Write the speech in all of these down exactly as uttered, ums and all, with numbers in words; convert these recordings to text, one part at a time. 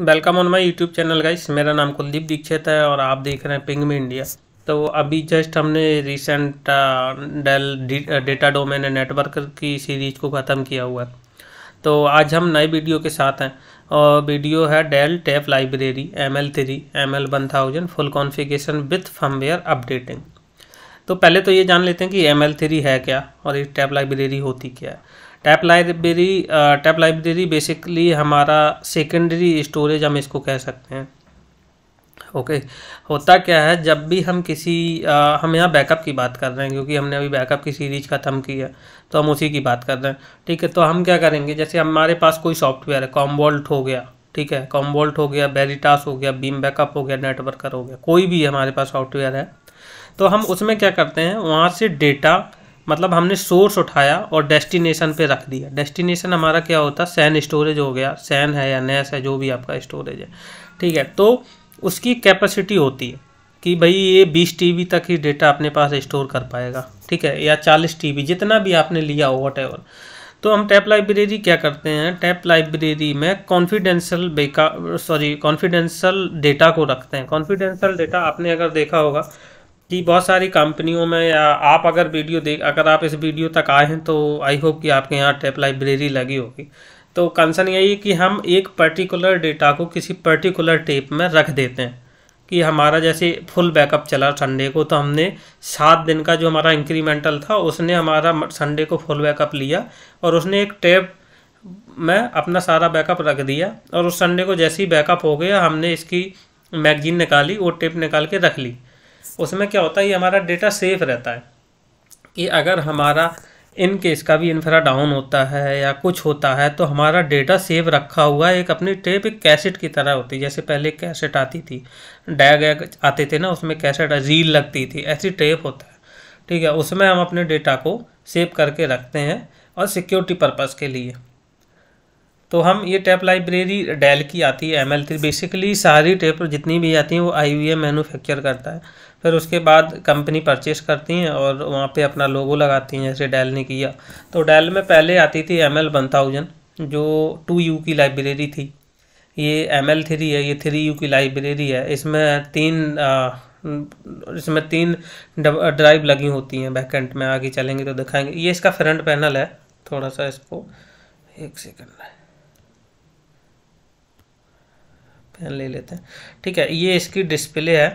Welcome on my YouTube channel guys. मेरा नाम कुलदीप दीक्षित है और आप देख रहे हैं पिंग मी इंडिया। तो अभी जस्ट हमने recent Dell data domain and networker की सीरीज को ख़त्म किया हुआ है। तो आज हम नए वीडियो के साथ हैं और वीडियो है Dell tape library M L three M L one thousand full configuration with firmware updating. तो पहले तो ये जान लेते हैं कि एम एल थ्री है क्या और ये टैप लाइब्रेरी होती क्या है। Tape library tape library basically हमारा सेकेंडरी स्टोरेज हम इसको कह सकते हैं। Okay okay. होता क्या है, जब भी हम किसी आ, हम यहाँ बैकअप की बात कर रहे हैं क्योंकि हमने अभी बैकअप की सीरीज ख़त्म की है तो हम उसी की बात कर रहे हैं। ठीक है, तो हम क्या करेंगे, जैसे हमारे पास कोई सॉफ्टवेयर है, कॉमवॉल्ट हो गया, ठीक है, कॉमवॉल्ट हो गया, वेरिटास हो गया, बीम बैकअप हो गया, नेटवर्कर हो गया, कोई भी हमारे पास सॉफ्टवेयर है, तो हम उसमें क्या करते हैं, वहाँ से डेटा मतलब हमने सोर्स उठाया और डेस्टिनेशन पे रख दिया। डेस्टिनेशन हमारा क्या होता है, सैन स्टोरेज हो गया, सैन है या नैस है, जो भी आपका स्टोरेज है, ठीक है। तो उसकी कैपेसिटी होती है कि भाई ये बीस टी बी तक ही डेटा अपने पास स्टोर कर पाएगा, ठीक है, या चालीस टी बी, जितना भी आपने लिया हो वॉट एवर। तो हम टैप लाइब्रेरी क्या करते हैं, टैप लाइब्रेरी में कॉन्फिडेंशियल बेका सॉरी कॉन्फिडेंशियल डेटा को रखते हैं। कॉन्फिडेंशियल डेटा आपने अगर देखा होगा कि बहुत सारी कंपनियों में, या आप अगर वीडियो देख अगर आप इस वीडियो तक आए हैं तो आई होप कि आपके यहाँ टैप लाइब्रेरी लगी होगी। तो कंसर्न यही है कि हम एक पर्टिकुलर डेटा को किसी पर्टिकुलर टेप में रख देते हैं कि हमारा जैसे फुल बैकअप चला संडे को, तो हमने सात दिन का जो हमारा इंक्रीमेंटल था उसने हमारा संडे को फुल बैकअप लिया और उसने एक टेप में अपना सारा बैकअप रख दिया और उस संडे को जैसे ही बैकअप हो गया हमने इसकी मैगजीन निकाली, वो टेप निकाल के रख ली। उसमें क्या होता है, ये हमारा डेटा सेफ रहता है कि अगर हमारा इन केस का भी इंफ्रा डाउन होता है या कुछ होता है तो हमारा डेटा सेफ रखा हुआ है। एक अपनी टेप एक कैसेट की तरह होती है, जैसे पहले कैसेट आती थी, डैग आते थे ना, उसमें कैसेट रील लगती थी, ऐसी टेप होता है, ठीक है, उसमें हम अपने डेटा को सेव करके रखते हैं और सिक्योरिटी पर्पज़ के लिए। तो हम ये टैप लाइब्रेरी डेल की आती है एम एल थ्री। बेसिकली सारी टैप जितनी भी आती हैं वो आई बी एम मैन्युफैक्चर करता है, फिर उसके बाद कंपनी परचेस करती हैं और वहाँ पे अपना लोगो लगाती हैं, जैसे डेल ने किया। तो डेल में पहले आती थी एम एल वन थाउज़ेंड जो टू यू की लाइब्रेरी थी, ये एम एल थ्री है, ये थ्री यू की लाइब्रेरी है। इसमें तीन आ, इसमें तीन ड्राइव लगी होती हैं बैकेंड में, आगे चलेंगे तो दिखाएंगे। ये इसका फ्रंट पैनल है, थोड़ा सा इसको एक सेकेंड ले लेते हैं, ठीक है। ये इसकी डिस्प्ले है,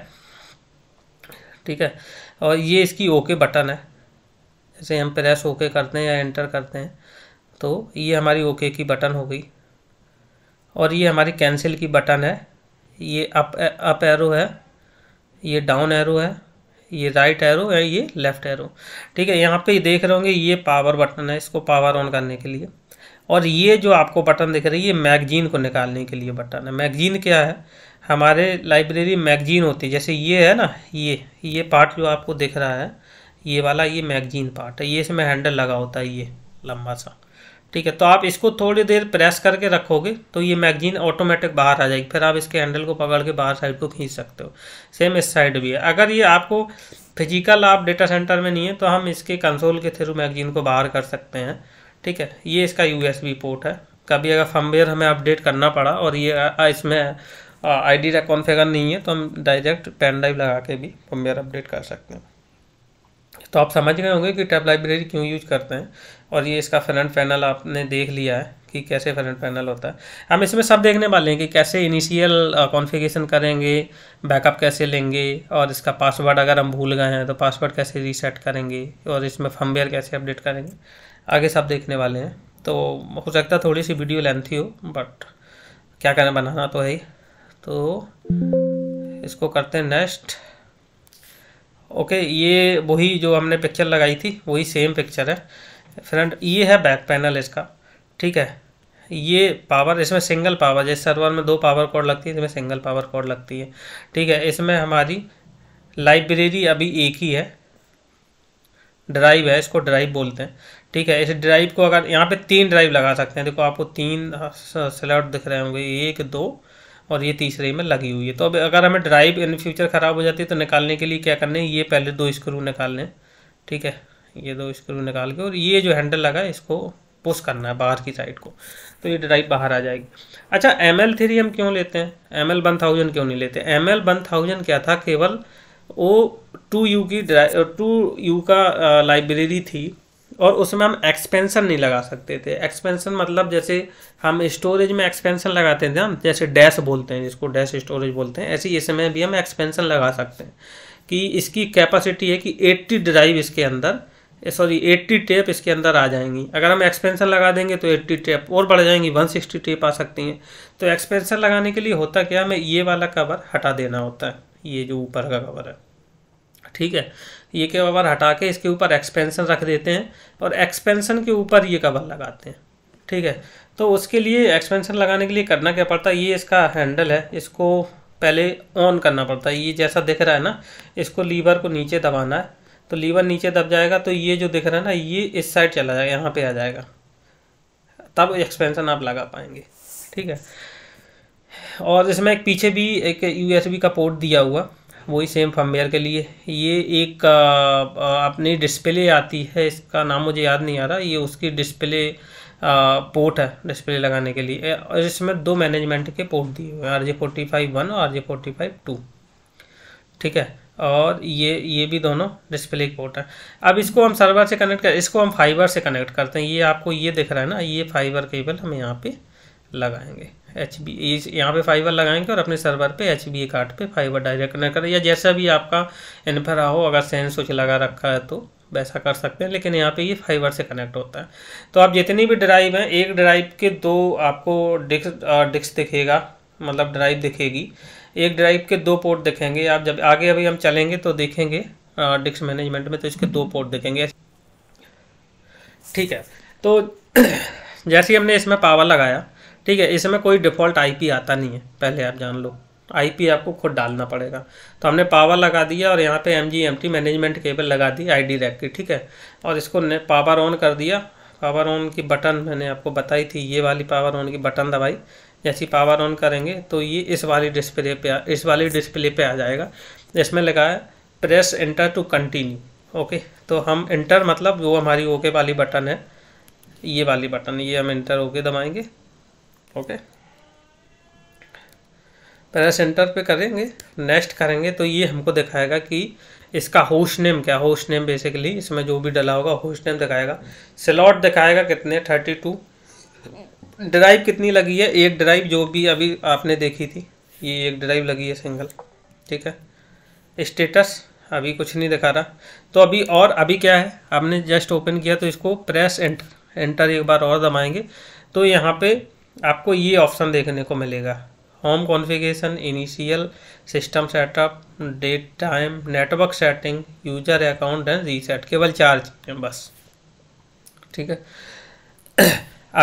ठीक है, और ये इसकी ओके बटन है, जैसे हम प्रेस ओके करते हैं या एंटर करते हैं तो ये हमारी ओके की बटन हो गई, और ये हमारी कैंसिल की बटन है, ये अप अप एरो है, ये डाउन एरो है, ये राइट एरो है, ये लेफ़्ट एरो, ठीक है। यहाँ पे देख रहे होंगे ये पावर बटन है, इसको पावर ऑन करने के लिए, और ये जो आपको बटन दिख रही है ये मैगजीन को निकालने के लिए बटन है। मैगजीन क्या है, हमारे लाइब्रेरी मैगजीन होती है, जैसे ये है ना, ये ये पार्ट जो आपको दिख रहा है ये वाला, ये मैगजीन पार्ट है, ये इसमें हैंडल लगा होता है ये लंबा सा, ठीक है। तो आप इसको थोड़ी देर प्रेस करके रखोगे तो ये मैगजीन ऑटोमेटिक बाहर आ जाएगी, फिर आप इसके हैंडल को पकड़ के बाहर साइड को खींच सकते हो। सेम इस साइड भी है, अगर ये आपको फिजिकल आप डेटा सेंटर में नहीं है तो हम इसके कंसोल के थ्रू मैगजीन को बाहर कर सकते हैं, ठीक है। ये इसका यू एस बी पोर्ट है, कभी अगर फर्मवेयर हमें अपडेट करना पड़ा और ये इसमें आईडी डी कॉन्फ़िगर नहीं है तो हम डायरेक्ट पेन ड्राइव लगा के भी फर्मवेयर अपडेट कर सकते हैं। तो आप समझ गए होंगे कि टैप लाइब्रेरी क्यों यूज करते हैं। और ये इसका फ्रंट पैनल आपने देख लिया है कि कैसे फ्रंट पैनल होता है। हम इसमें सब देखने वाले हैं कि कैसे इनिशियल कॉन्फ़िगरेशन करेंगे, बैकअप कैसे लेंगे, और इसका पासवर्ड अगर हम भूल गए हैं तो पासवर्ड कैसे रीसेट करेंगे, और इसमें फर्मवेयर कैसे अपडेट करेंगे, आगे सब देखने वाले हैं। तो हो सकता है थोड़ी सी वीडियो लेंथी हो, बट क्या करना, बनाना तो है ही। तो इसको करते हैं नेक्स्ट। ओके, ये वही जो हमने पिक्चर लगाई थी वही सेम पिक्चर है। फ्रंट ये है बैक पैनल इसका, ठीक है। ये पावर, इसमें सिंगल पावर, जैसे सर्वर में दो पावर कॉर्ड लगती है इसमें सिंगल पावर कॉर्ड लगती है, ठीक है। इसमें हमारी लाइब्रेरी अभी एक ही है, ड्राइव है, इसको ड्राइव बोलते हैं, ठीक है। इस ड्राइव को अगर यहाँ पे तीन ड्राइव लगा सकते हैं, देखो आपको तीन स्लॉट दिख रहे होंगे, एक, दो, और ये तीसरे में लगी हुई है। तो अब अगर हमें ड्राइव इन फ्यूचर ख़राब हो जाती है तो निकालने के लिए क्या करने है, ये पहले दो स्क्रू निकालने, ठीक है, ये दो स्क्रू निकाल के, और ये जो हैंडल लगा है इसको पुश करना है बाहर की साइड को, तो ये ड्राइव बाहर आ जाएगी। अच्छा, एम एल थ्री हम क्यों लेते हैं, एम एल वन थाउजेंड क्यों नहीं लेते? एम एल वन थाउजेंड क्या था, केवल वो टू यू की टू यू का लाइब्रेरी थी और उसमें हम एक्सपेंशन नहीं लगा सकते थे। एक्सपेंशन मतलब जैसे हम स्टोरेज में एक्सपेंशन लगाते थे हम, जैसे डैश बोलते हैं जिसको, डैश स्टोरेज बोलते हैं, ऐसे इसमें भी हम एक्सपेंशन लगा सकते हैं कि इसकी कैपेसिटी है कि अस्सी ड्राइव इसके अंदर, सॉरी अस्सी टेप इसके अंदर आ जाएंगी। अगर हम एक्सपेंशन लगा देंगे तो अस्सी टेप और बढ़ जाएंगी, एक सौ साठ टेप आ सकती हैं। तो एक्सपेंशन लगाने के लिए होता क्या, हमें ये वाला कवर हटा देना होता है, ये जो ऊपर का कवर है, ठीक है, ये कवर हटा के इसके ऊपर एक्सपेंशन रख देते हैं और एक्सपेंशन के ऊपर ये कवर लगाते हैं, ठीक है। तो उसके लिए एक्सपेंशन लगाने के लिए करना क्या पड़ता है, ये इसका हैंडल है, इसको पहले ऑन करना पड़ता है, ये जैसा दिख रहा है ना, इसको लीवर को नीचे दबाना है, तो लीवर नीचे दब जाएगा तो ये जो दिख रहा है ना, ये इस साइड चला जाएगा, यहाँ पे आ जाएगा, तब एक्सपेंशन आप लगा पाएंगे, ठीक है। और इसमें एक पीछे भी एक यूएसबी का पोर्ट दिया हुआ, वही सेम फर्मवेयर के लिए। ये एक अपनी डिस्प्ले आती है, इसका नाम मुझे याद नहीं आ रहा, ये उसकी डिस्प्ले पोर्ट है डिस्प्ले लगाने के लिए, और इसमें दो मैनेजमेंट के पोर्ट दिए हुए हैं, R J forty five one और R J forty five two, ठीक है, और ये ये भी दोनों डिस्प्ले पोर्ट हैं। अब इसको हम सर्वर से कनेक्ट कर, इसको हम फाइबर से कनेक्ट करते हैं। ये आपको ये दिख रहा है ना, ये फाइबर केबल हम यहाँ पे लगाएंगे, एच बी यहाँ पर फाइबर लगाएंगे और अपने सर्वर पे एच बी ए कार्ड पर फाइबर डायरेक्ट कनेक्ट करें, या जैसा भी आपका इन्फ्रा हो, अगर सैन स्विच लगा रखा है तो वैसा कर सकते हैं, लेकिन यहाँ पे ये फाइबर से कनेक्ट होता है। तो आप जितनी भी ड्राइव हैं, एक ड्राइव के दो आपको डिस्क डिस्क दिखेगा, मतलब ड्राइव दिखेगी, एक ड्राइव के दो पोर्ट दिखेंगे। आप जब आगे अभी हम चलेंगे तो देखेंगे डिस्क मैनेजमेंट में, तो इसके दो पोर्ट दिखेंगे, ठीक है। तो जैसे हमने इसमें पावर लगाया, ठीक है, इसमें कोई डिफ़ॉल्ट आईपी आता नहीं है, पहले आप जान लो, आईपी आपको खुद डालना पड़ेगा। तो हमने पावर लगा दिया और यहाँ पे एमजीएमटी मैनेजमेंट केबल लगा दी आईडी रैक की, ठीक है, और इसको पावर ऑन कर दिया। पावर ऑन की बटन मैंने आपको बताई थी, ये वाली पावर ऑन की बटन दबाई, जैसे पावर ऑन करेंगे तो ये इस वाली डिस्प्ले पे इस वाली डिस्प्ले पे आ जाएगा। इसमें लगाया press enter to continue, okay, तो हम इंटर मतलब वो हमारी ओके वाली बटन है, ये वाली बटन, ये हम इंटर ओके दबाएँगे, ओके, प्रेस एंटर पे करेंगे, नेक्स्ट करेंगे तो ये हमको दिखाएगा कि इसका होस्ट नेम क्या, होस्ट नेम बेसिकली इसमें जो भी डला होगा होस्ट नेम दिखाएगा, स्लॉट दिखाएगा कितने, थर्टी टू, ड्राइव कितनी लगी है, एक ड्राइव जो भी अभी आपने देखी थी, ये एक ड्राइव लगी है सिंगल, ठीक है। स्टेटस अभी कुछ नहीं दिखा रहा, तो अभी और अभी क्या है, आपने जस्ट ओपन किया तो इसको प्रेस एंटर एंटर एक बार और दबाएंगे तो यहाँ पर आपको ये ऑप्शन देखने को मिलेगा, home configuration, initial system setup, date time, network setting, user account and reset, केवल चार चीज़ें बस, ठीक है।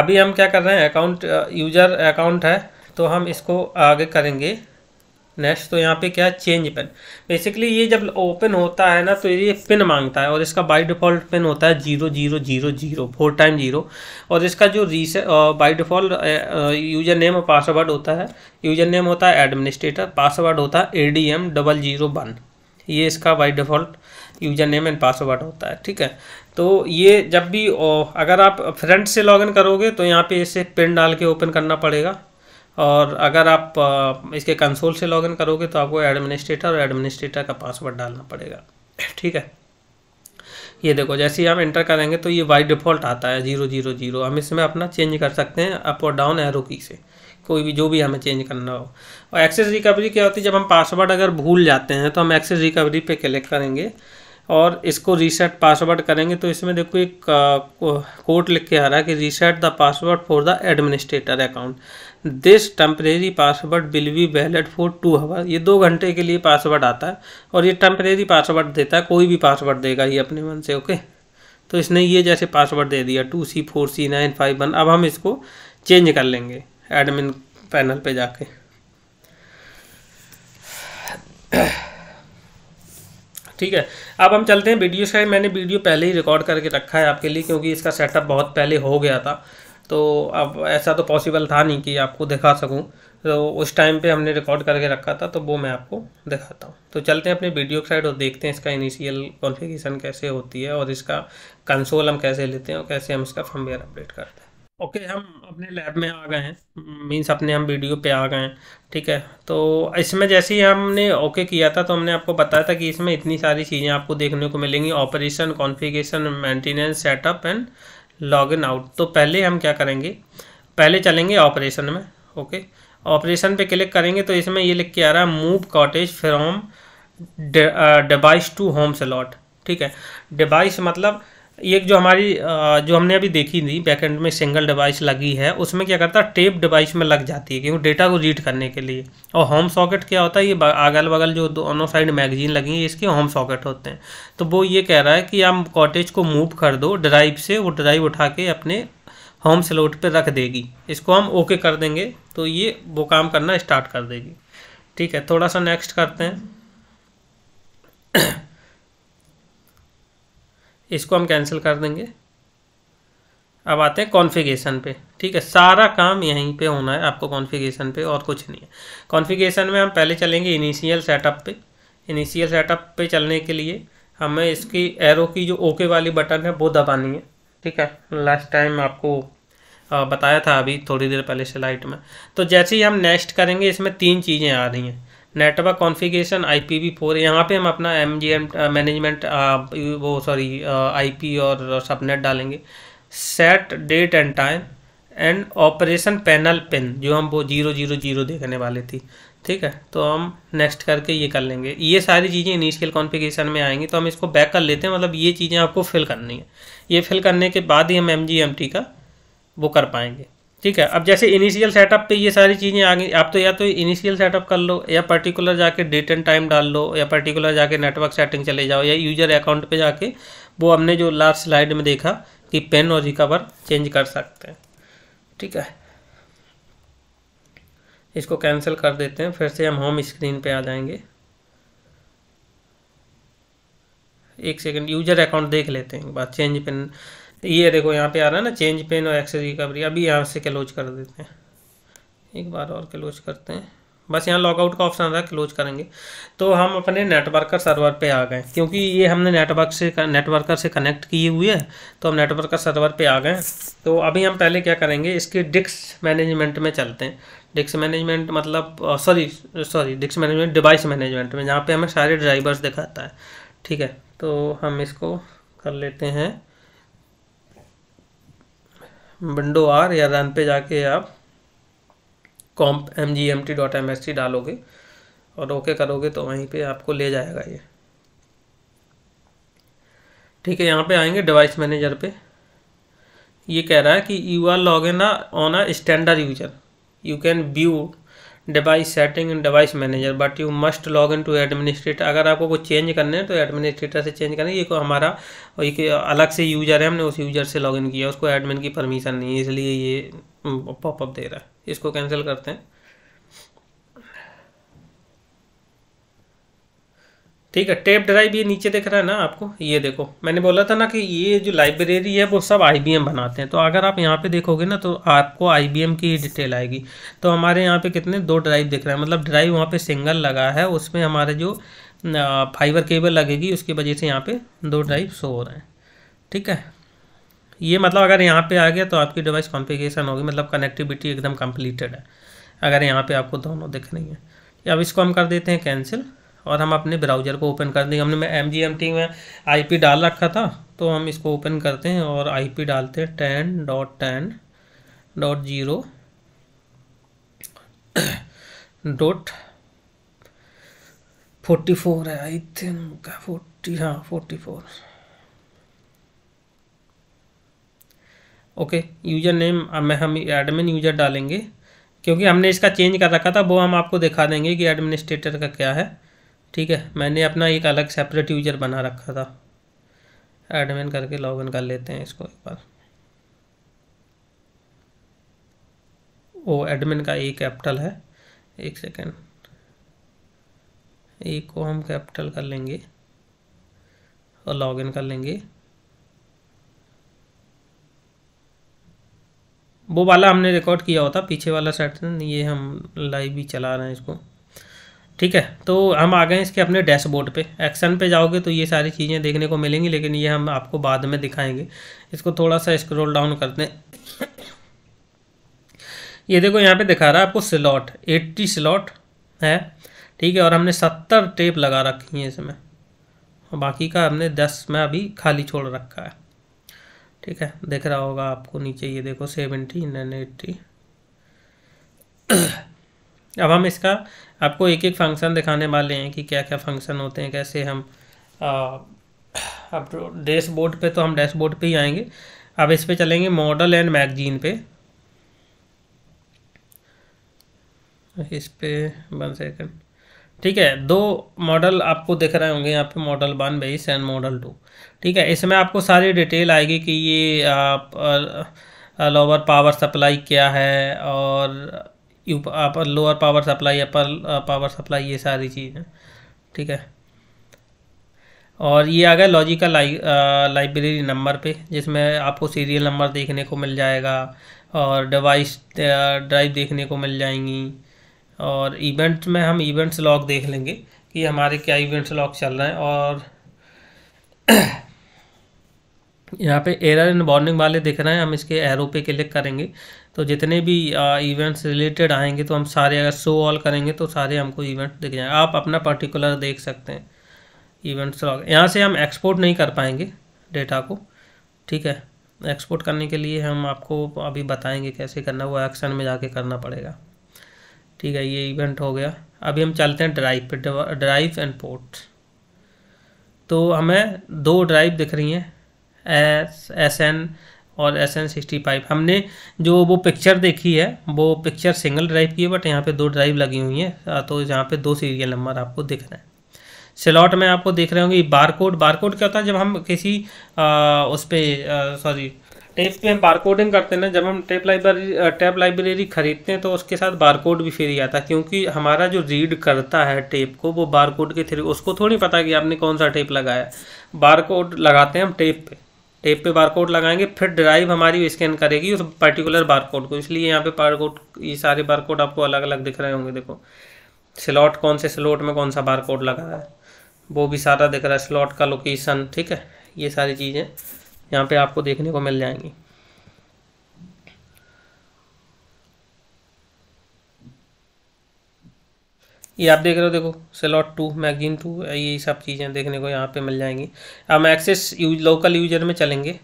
अभी हम क्या कर रहे हैं, अकाउंट यूजर अकाउंट है तो हम इसको आगे करेंगे नेक्स्ट। तो यहाँ पे क्या, चेंज पिन, बेसिकली ये जब ओपन होता है ना तो ये पिन मांगता है और इसका बाय डिफ़ॉल्ट पिन होता है zero zero zero zero four time zero, और इसका जो reset by default user name और पासवर्ड होता है, यूजर नेम होता है एडमिनिस्ट्रेटर, पासवर्ड होता है A D M double zero one, ये इसका by default user name and password होता है, ठीक है। तो ये जब भी अगर आप फ्रंट से लॉगिन करोगे तो यहाँ पर इसे पिन डाल के ओपन करना पड़ेगा, और अगर आप इसके कंसोल से लॉगिन करोगे तो आपको एडमिनिस्ट्रेटर और एडमिनिस्ट्रेटर का पासवर्ड डालना पड़ेगा, ठीक है। ये देखो, जैसे ही हम एंटर करेंगे तो ये बाय डिफ़ॉल्ट आता है जीरो जीरो जीरो, हम इसमें अपना चेंज कर सकते हैं अप और डाउन एरो की से, कोई भी जो भी हमें चेंज करना हो। और एक्सेस रिकवरी क्या होती है, जब हम पासवर्ड अगर भूल जाते हैं तो हम एक्सेस रिकवरी पे क्लिक करेंगे और इसको रीसेट पासवर्ड करेंगे, तो इसमें देखो एक कोड लिख के आ रहा है कि reset the password for the administrator account, this temporary password will be valid for two hour, ये दो घंटे के लिए पासवर्ड आता है और ये टेम्परेरी पासवर्ड देता है, कोई भी पासवर्ड देगा ये अपने मन से, ओके। तो इसने ये जैसे पासवर्ड दे दिया two C four C nine five one, अब हम इसको चेंज कर लेंगे एडमिन पैनल पे जाके, ठीक है। अब हम चलते हैं वीडियो से, मैंने वीडियो पहले ही रिकॉर्ड करके रखा है आपके लिए क्योंकि इसका सेटअप बहुत पहले हो गया था, तो अब ऐसा तो पॉसिबल था नहीं कि आपको दिखा सकूं, तो उस टाइम पे हमने रिकॉर्ड करके रखा था, तो वो मैं आपको दिखाता हूँ। तो चलते हैं अपने वीडियो की साइड और देखते हैं इसका इनिशियल कॉन्फ़िगरेशन कैसे होती है और इसका कंसोल हम कैसे लेते हैं और कैसे हम इसका फर्मवेयर अपडेट करते हैं। ओके okay, हम अपने लैब में आ गए हैं, मीन्स अपने हम वीडियो पे आ गए हैं, ठीक है। तो इसमें जैसे ही हमने ओके okay किया था तो हमने आपको बताया था कि इसमें इतनी सारी चीज़ें आपको देखने को मिलेंगी, operation, configuration, maintenance, setup and login out. तो पहले हम क्या करेंगे, पहले चलेंगे ऑपरेशन में। Okay okay? ऑपरेशन पे क्लिक करेंगे तो इसमें ये लिख के आ रहा है move cottage from device to home slot, ठीक है। डिवाइस मतलब ये जो हमारी जो हमने अभी देखी थी बैकएंड में सिंगल डिवाइस लगी है, उसमें क्या करता है टेप डिवाइस में लग जाती है क्योंकि डेटा को रीड करने के लिए। और होम सॉकेट क्या होता है, ये अगल बगल जो दोनों साइड मैगजीन लगी है इसके होम सॉकेट होते हैं। तो वो ये कह रहा है कि आप कॉटेज को मूव कर दो ड्राइव से, वो ड्राइव उठा के अपने होम स्लॉट पर रख देगी। इसको हम ओके कर देंगे तो ये वो काम करना स्टार्ट कर देगी, ठीक है। थोड़ा सा नेक्स्ट करते हैं, इसको हम कैंसिल कर देंगे। अब आते हैं कॉन्फ़िगरेशन पे, ठीक है। सारा काम यहीं पे होना है आपको कॉन्फ़िगरेशन पे, और कुछ नहीं है। कॉन्फ़िगरेशन में हम पहले चलेंगे इनिशियल सेटअप पे। इनिशियल सेटअप पे चलने के लिए हमें इसकी एरो की जो ओके वाली बटन है वो दबानी है, ठीक है। लास्ट टाइम आपको बताया था अभी थोड़ी देर पहले स्लाइड में। तो जैसे ही हम नेक्स्ट करेंगे इसमें तीन चीज़ें आ रही हैं, network configuration, I P V four. यहाँ पे हम अपना एम जी एम मैनेजमेंट वो सॉरी आईपी और सबनेट डालेंगे। Set date and time and operation panel pin, जो हम वो जीरो जीरो जीरो देखने वाले थी, ठीक है। तो हम नेक्स्ट करके ये कर लेंगे। ये सारी चीज़ें इनिशियल कॉन्फ़िगरेशन में आएंगी, तो हम इसको बैक कर लेते हैं। मतलब ये चीज़ें आपको फिल करनी है, ये फिल करने के बाद ही हम एम जी एम टी का वो कर पाएंगे, ठीक है। अब जैसे इनिशियल सेटअप पे ये सारी चीज़ें आ गई, आप तो या तो इनिशियल सेटअप कर लो या पर्टिकुलर जाके डेट एंड टाइम डाल लो या पर्टिकुलर जाके नेटवर्क सेटिंग चले जाओ या यूज़र अकाउंट पे जाके वो हमने जो लास्ट स्लाइड में देखा कि पेन और रिकवर चेंज कर सकते हैं, ठीक है। इसको कैंसिल कर देते हैं, फिर से हम होम स्क्रीन पर आ जाएंगे। एक सेकेंड, यूज़र अकाउंट देख लेते हैं एक बार। चेंज पेन, ये देखो यहाँ पे आ रहा है ना, चेंज पेन और एक्सेस रिकवरी। अभी यहाँ से क्लोज कर देते हैं, एक बार और क्लोज करते हैं। बस यहाँ लॉगआउट का ऑप्शन आ रहा है, क्लोज करेंगे तो हम अपने नेटवर्कर सर्वर पे आ गए, क्योंकि ये हमने नेटवर्क से नेटवर्कर से कनेक्ट किए हुए है, तो हम नेटवर्कर सर्वर पे आ गए। तो अभी हम पहले क्या करेंगे, इसके डिस्क मैनेजमेंट में चलते हैं। डिस्क मैनेजमेंट मतलब sorry sorry disk management device management में, जहाँ पर हमें सारे ड्राइवर्स दिखाता है, ठीक है। तो हम इसको कर लेते हैं विंडो आर या रन पे जाके आप comp M G M T dot M S T डालोगे और ओके करोगे तो वहीं पे आपको ले जाएगा ये, ठीक है। यहाँ पे आएंगे डिवाइस मैनेजर पे, ये कह रहा है कि you are log in on a standard user, you can view device setting in device manager but you must log in to administrator. अगर आपको कुछ चेंज करने हैं तो एडमिनिस्ट्रेटर से चेंज करना है। ये को हमारा एक अलग से यूज़र है, हमने उस यूज़र से लॉग इन किया, उसको एडमिन की परमिशन नहीं है, इसलिए ये पॉपअप दे रहा है। इसको कैंसिल करते हैं, ठीक है। टेप ड्राइव ये नीचे दिख रहा है ना आपको, ये देखो मैंने बोला था ना कि ये जो लाइब्रेरी है वो सब आई बी एम बनाते हैं। तो अगर आप यहाँ पे देखोगे ना तो आपको आई बी एम की डिटेल आएगी। तो हमारे यहाँ पे कितने दो ड्राइव दिख रहा है, मतलब ड्राइव वहाँ पे सिंगल लगा है, उसमें हमारे जो फाइबर केबल लगेगी उसकी वजह से यहाँ पर दो ड्राइव शो हो रहे हैं, ठीक है। ये मतलब अगर यहाँ पर आ गया तो आपकी डिवाइस कॉन्फ़िगरेशन होगी, मतलब कनेक्टिविटी एकदम कम्प्लीटेड है अगर यहाँ पर आपको दोनों दिख रही है। अब इसको हम कर देते हैं कैंसिल और हम अपने ब्राउज़र को ओपन कर देंगे। हमने मैं एम जी एम टी में आईपी डाल रखा था, तो हम इसको ओपन करते हैं और आईपी डालते हैं ten dot ten dot zero dot forty four है, आई थिंक फोर्टी, हाँ forty four. Okay, user name में हम एडमिन यूज़र डालेंगे क्योंकि हमने इसका चेंज कर रखा था, वो हम आपको दिखा देंगे कि एडमिनिस्ट्रेटर का क्या है, ठीक है। मैंने अपना एक अलग सेपरेट यूजर बना रखा था, एडमिन करके लॉगिन कर लेते हैं इसको एक बार। ओ एडमिन का ए कैपिटल है, एक सेकेंड, ए को हम कैपिटल कर लेंगे और लॉगिन कर लेंगे। वो वाला हमने रिकॉर्ड किया होता, पीछे वाला सेक्शन ये हम लाइव भी चला रहे हैं इसको। ठीक है, तो हम आ गए इसके अपने डैशबोर्ड पे। एक्शन पे जाओगे तो ये सारी चीज़ें देखने को मिलेंगी, लेकिन ये हम आपको बाद में दिखाएंगे। इसको थोड़ा सा स्क्रॉल डाउन करते हैं। ये देखो यहाँ पे दिखा रहा है आपको स्लॉट, अस्सी स्लॉट है। ठीक है, और हमने सत्तर टेप लगा रखी हैं इसमें, और बाकी का हमने दस में अभी खाली छोड़ रखा है। ठीक है, दिख रहा होगा आपको नीचे, ये देखो सेवेंटी नाइन एट्टी। अब हम इसका आपको एक एक फंक्शन दिखाने वाले हैं कि क्या क्या फंक्शन होते हैं, कैसे हम अब डैशबोर्ड पे, तो हम डैशबोर्ड पे ही आएंगे। अब इस पे चलेंगे मॉडल एंड मैगजीन पे। इस पे वन सेकेंड। ठीक है, दो मॉडल आपको दिख रहे होंगे यहाँ पे, model one base and model two. ठीक है, इसमें आपको सारी डिटेल आएगी कि ये आप लोअर पावर सप्लाई क्या है, और upper lower power supply, upper power supply, ये सारी चीज़ है। ठीक है, और ये आ गया लॉजिकल लाइब्रेरी नंबर पे, जिसमें आपको सीरियल नंबर देखने को मिल जाएगा, और डिवाइस ड्राइव देखने को मिल जाएंगी, और इवेंट में हम इवेंट्स लॉग देख लेंगे कि हमारे क्या इवेंट्स लॉग चल रहे हैं। और यहाँ पे एरर एंड वार्निंग वाले दिख रहे हैं, हम इसके एरो पे क्लिक करेंगे तो जितने भी इवेंट्स रिलेटेड आएंगे, तो हम सारे अगर शो ऑल करेंगे तो सारे हमको इवेंट्स दिख जाएंगे। आप अपना पर्टिकुलर देख सकते हैं इवेंट्स लॉग। यहाँ से हम एक्सपोर्ट नहीं कर पाएंगे डेटा को। ठीक है, एक्सपोर्ट करने के लिए हम आपको अभी बताएंगे कैसे करना, वो एक्शन में जाके करना पड़ेगा। ठीक है, ये इवेंट हो गया। अभी हम चलते हैं ड्राइव पे, ड्राइव एंड पोर्ट। तो हमें दो ड्राइव दिख रही हैं, एस एस एन और एस एन सिक्सटी फाइव। हमने जो वो पिक्चर देखी है वो पिक्चर सिंगल ड्राइव की है, बट यहाँ पे दो ड्राइव लगी हुई हैं, तो यहाँ पे दो सीरियल नंबर आपको दिख रहे हैं। स्लॉट में आपको देख रहे होंगे बारकोड। बारकोड क्या होता है, जब हम किसी आ, उस पर सॉरी टेप पे हम बारकोडिंग करते हैं ना, जब हम टेप लाइब्रेरी टेप लाइब्रेरी खरीदते हैं तो उसके साथ बारकोड भी फ्री आता है, क्योंकि हमारा जो रीड करता है टेप को वो बारकोड के थ्रू, उसको थोड़ी पता कि आपने कौन सा टेप लगाया। बारकोड लगाते हैं हम टेप पे, टेप पे बारकोड लगाएंगे, फिर ड्राइव हमारी स्कैन करेगी उस पर्टिकुलर बारकोड को। इसलिए यहाँ पे बारकोड, ये सारे बारकोड आपको अलग अलग दिख रहे होंगे। देखो स्लॉट, कौन से स्लॉट में कौन सा बारकोड लगा है वो भी सारा दिख रहा है, स्लॉट का लोकेशन। ठीक है, ये सारी चीज़ें यहाँ पे आपको देखने को मिल जाएंगी। ये आप देख रहे हो, देखो स्लॉट टू, मैगजीन टू, ये सब चीज़ें देखने को यहाँ पे मिल जाएंगी। हम एक्सेस यूज लोकल यूजर में चलेंगे,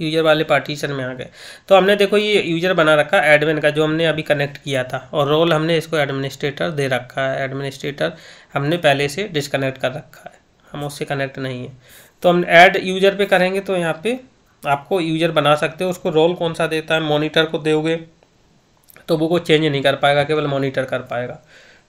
यूजर वाले पार्टीशन में आ गए तो हमने देखो ये यूजर बना रखा एडमिन का, जो हमने अभी कनेक्ट किया था, और रोल हमने इसको एडमिनिस्ट्रेटर दे रखा है। एडमिनिस्ट्रेटर हमने पहले से डिसकनेक्ट कर रखा है, हम उससे कनेक्ट नहीं है। तो हम ऐड यूजर पे करेंगे तो यहाँ पे आपको यूजर बना सकते हो, उसको रोल कौन सा देता है, मॉनिटर को दोगे तो वो को चेंज नहीं कर पाएगा, केवल मॉनिटर कर पाएगा।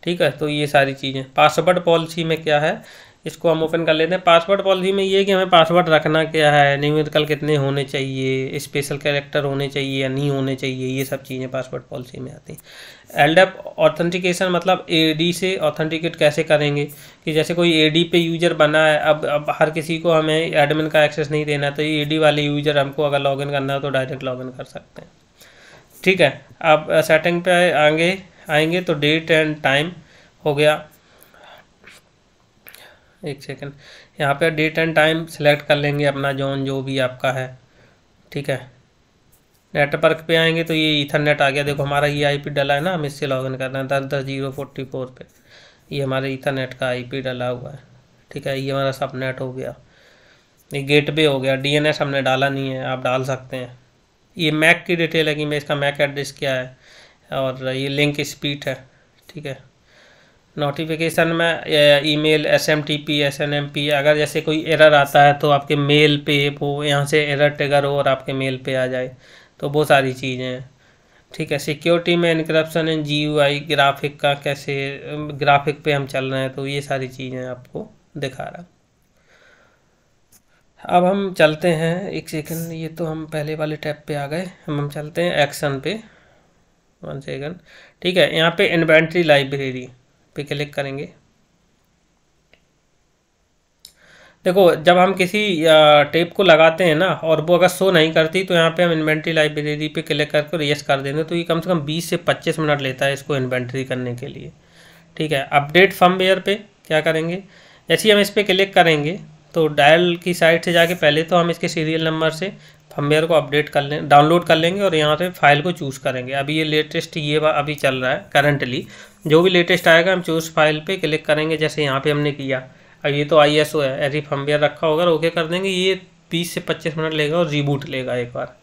ठीक है, तो ये सारी चीज़ें। पासवर्ड पॉलिसी में क्या है, इसको हम ओपन कर लेते हैं। पासवर्ड पॉलिसी में ये कि हमें पासवर्ड रखना क्या है, न्यूमेरिकल कितने होने चाहिए, स्पेशल कैरेक्टर होने चाहिए या नहीं होने चाहिए, ये सब चीज़ें पासवर्ड पॉलिसी में आती हैं। एलडैप ऑथेंटिकेशन मतलब एडी से ऑथेंटिकेट कैसे करेंगे, कि जैसे कोई एडी पे यूजर बना है, अब अब हर किसी को हमें एडमिन का एक्सेस नहीं देना, तो ये एडी वाले यूजर हमको अगर लॉगिन करना हो तो डायरेक्ट लॉगिन कर सकते हैं। ठीक है, अब सेटिंग पे आगे आएंगे तो डेट एंड टाइम हो गया। एक सेकेंड, यहाँ पे डेट एंड टाइम सिलेक्ट कर लेंगे अपना, जोन जो भी आपका है। ठीक है, नेटवर्क पे आएंगे तो ये ईथरनेट आ गया। देखो हमारा ये आईपी डला है ना, हम इससे लॉगिन करना है दस दस जीरो फोर्टी फोर पे, ये हमारा ईथरनेट का आईपी डला हुआ है। ठीक है, ये हमारा सबनेट हो गया, ये गेटवे हो गया। डीएनएस हमने डाला नहीं है, आप डाल सकते हैं। ये मैक की डिटेल है कि मैं इसका मैक एड्रेस क्या है, और ये लिंक स्पीड है। ठीक है, नोटिफिकेशन में ईमेल, एसएमटीपी, एसएनएमपी, अगर जैसे कोई एरर आता है तो आपके मेल पे वो यहाँ से एरर ट्रिगर हो और आपके मेल पे आ जाए, तो वो सारी चीज़ें हैं। ठीक है, सिक्योरिटी में एनक्रप्शन एंड जीयूआई, ग्राफिक का कैसे, ग्राफिक पे हम चल रहे हैं, तो ये सारी चीज़ें आपको दिखा रहा है। अब हम चलते हैं, एक सेकेंड, ये तो हम पहले वाले टैब पे आ गए, हम हम चलते हैं एक्शन पे, वन सेकेंड। ठीक है, यहाँ पे इन्वेंट्री लाइब्रेरी पे क्लिक करेंगे देखो जब हम किसी टेप को लगाते हैं ना और वो अगर शो नहीं करती तो यहाँ पे हम इन्वेंट्री लाइब्रेरी पे क्लिक करके रेस कर देंगे, तो ये कम से कम बीस से पच्चीस मिनट लेता है इसको इन्वेंट्री करने के लिए। ठीक है, अपडेट फर्मवेयर पे क्या करेंगे, जैसे ही हम इस पर क्लिक करेंगे तो डायल की साइड से जाके पहले तो हम इसके सीरियल नंबर से फर्मवेयर को अपडेट कर लें डाउनलोड कर लेंगे और यहाँ से फाइल को चूज़ करेंगे। अभी ये लेटेस्ट ये अभी चल रहा है करंटली, जो भी लेटेस्ट आएगा हम चूज़ फाइल पर क्लिक करेंगे, जैसे यहाँ पर हमने किया। अब ये तो आईएसओ है, ऐसी फर्मवेयर रखा होगा, ओके कर देंगे। ये बीस से पच्चीस मिनट लेगा और रीबूट लेगा एक बार।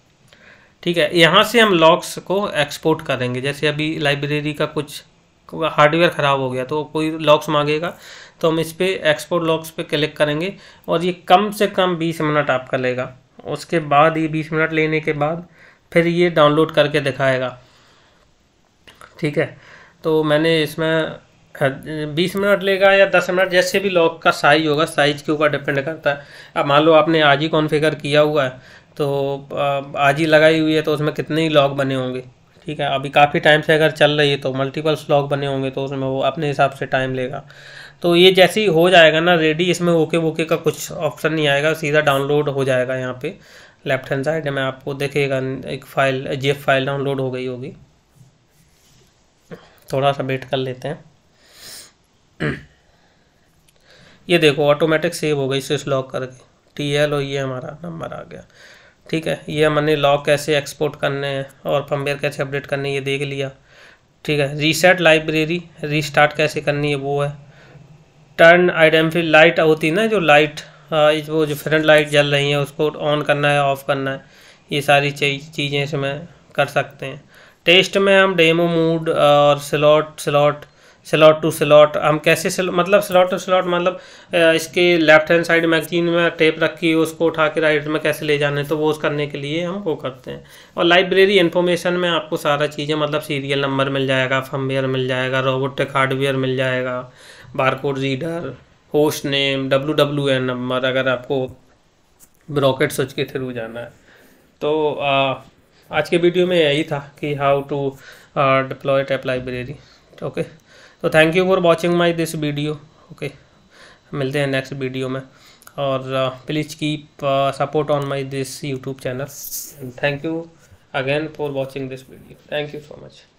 ठीक है, यहाँ से हम लॉग्स को एक्सपोर्ट करेंगे। जैसे अभी लाइब्रेरी का कुछ हार्डवेयर ख़राब हो गया तो कोई लॉग्स मांगेगा, तो हम इस पर एक्सपोर्ट लॉग्स पे क्लिक करेंगे और ये कम से कम बीस मिनट आपका लेगा। उसके बाद ये बीस मिनट लेने के बाद फिर ये डाउनलोड करके दिखाएगा। ठीक है, तो मैंने इसमें बीस मिनट लेगा या दस मिनट, जैसे भी लॉग का साइज होगा साइज के ऊपर डिपेंड करता है। अब मान लो आपने आज ही कॉन्फ़िगर किया हुआ है तो आज ही लगाई हुई है तो उसमें कितने ही लॉग बने होंगे। ठीक है, अभी काफ़ी टाइम से अगर चल रही है तो मल्टीपल्स लॉग बने होंगे तो उसमें वो अपने हिसाब से टाइम लेगा। तो ये जैसे ही हो जाएगा ना रेडी, इसमें ओके वोके का कुछ ऑप्शन नहीं आएगा, सीधा डाउनलोड हो जाएगा। यहाँ पर लेफ्ट हैंड साइड में आपको देखेगा एक फ़ाइल जेफ फाइल डाउनलोड हो गई होगी। थोड़ा सा वेट कर लेते हैं। ये देखो ऑटोमेटिक सेव हो गई, इसे लॉक करके टी एल और ये हमारा नंबर आ गया। ठीक है, ये हमने लॉक कैसे एक्सपोर्ट करने हैं और फर्मवेयर कैसे अपडेट करने ये देख लिया। ठीक है, रीसेट लाइब्रेरी रीस्टार्ट कैसे करनी है वो है। टर्न आइडेंटिफाई लाइट होती है ना, जो लाइट वो जो फ्रंट लाइट जल रही है उसको ऑन करना है ऑफ़ करना है, ये सारी चीज़ें इसमें कर सकते हैं। टेस्ट में हम डेमो मूड और slot slot slot to slot हम कैसे स्लौ, मतलब स्लॉट टू स्लॉट मतलब इसके लेफ्ट हैंड साइड मैगजीन में टेप रखी है उसको उठा के राइट में कैसे ले जाने, तो वो उस करने के लिए हम वो करते हैं। और लाइब्रेरी इन्फॉर्मेशन में आपको सारा चीज़ें मतलब सीरियल नंबर मिल जाएगा, फर्मवेयर मिल जाएगा, रोबोटिक हार्डवेयर मिल जाएगा, barcode reader, host name, W W N number अगर आपको ब्रॉकेट स्विच के थ्रू जाना है। तो आ, आज के वीडियो में यही था कि how to deploy tape library. Okay, तो thank you for watching my this video. Okay, मिलते हैं नेक्स्ट वीडियो में और please keep support on my this YouTube channel. Thank you again for watching this video. Thank you so much.